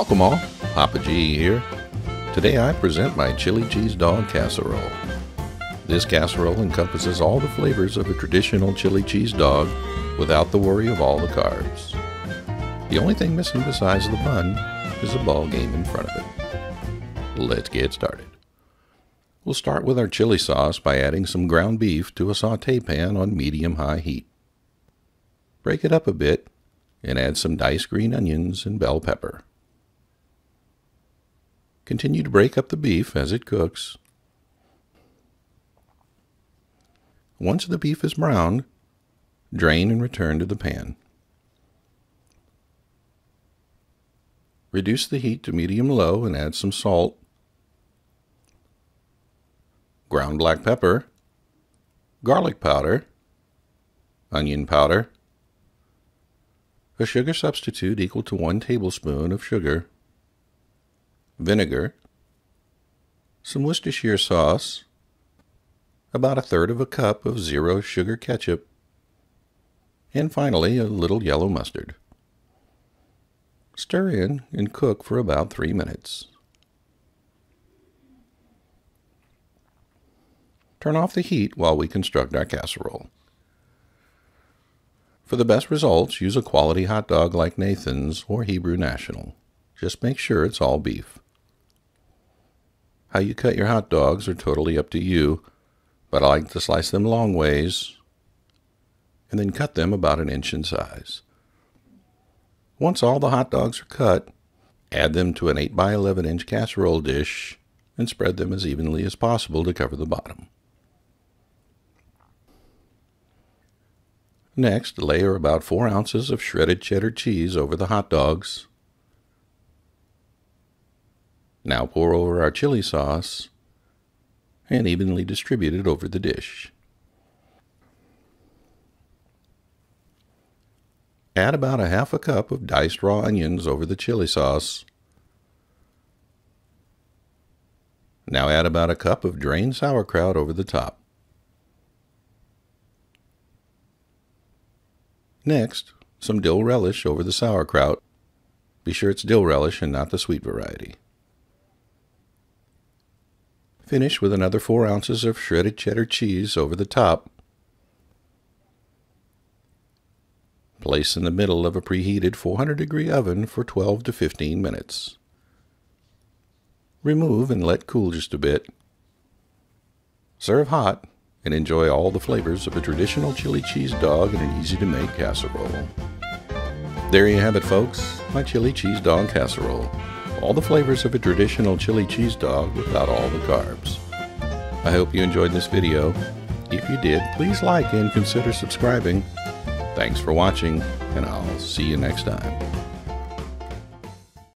Welcome all, Papa G here. Today I present my chili cheese dog casserole. This casserole encompasses all the flavors of a traditional chili cheese dog without the worry of all the carbs. The only thing missing besides the bun is a ball game in front of it. Let's get started. We'll start with our chili sauce by adding some ground beef to a saute pan on medium-high heat. Break it up a bit and add some diced green onions and bell pepper. Continue to break up the beef as it cooks. Once the beef is browned, drain and return to the pan. Reduce the heat to medium-low and add some salt, ground black pepper, garlic powder, onion powder, a sugar substitute equal to 1 tablespoon of sugar, vinegar, some Worcestershire sauce, about 1/3 cup of zero sugar ketchup, and finally a little yellow mustard. Stir in and cook for about 3 minutes. Turn off the heat while we construct our casserole. For the best results, use a quality hot dog like Nathan's or Hebrew National. Just make sure it's all beef. How you cut your hot dogs are totally up to you, but I like to slice them long ways and then cut them about 1 inch in size. Once all the hot dogs are cut, add them to an 8 by 11 inch casserole dish and spread them as evenly as possible to cover the bottom. Next, layer about 4 ounces of shredded cheddar cheese over the hot dogs. Now pour over our chili sauce and evenly distribute it over the dish. Add about 1/2 cup of diced raw onions over the chili sauce. Now add about 1 cup of drained sauerkraut over the top. Next, some dill relish over the sauerkraut. Be sure it's dill relish and not the sweet variety. Finish with another 4 ounces of shredded cheddar cheese over the top. Place in the middle of a preheated 400-degree oven for 12 to 15 minutes. Remove and let cool just a bit. Serve hot and enjoy all the flavors of a traditional chili cheese dog in an easy-to-make casserole. There you have it, folks, my chili cheese dog casserole. All the flavors of a traditional chili cheese dog without all the carbs. I hope you enjoyed this video. If you did, please like and consider subscribing. Thanks for watching, and I'll see you next time.